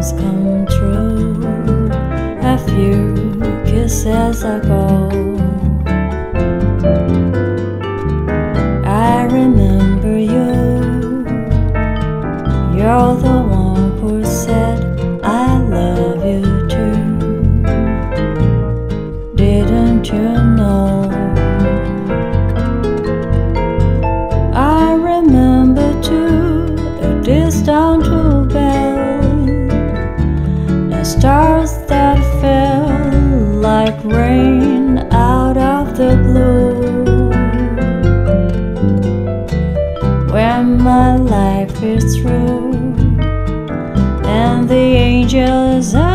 dreams come true. A few kisses ago, I remember you. You're the one who said I love you too. Didn't you know? I remember too. It is down to bed. The stars that fell like rain out of the blue. When my life is through and the angels are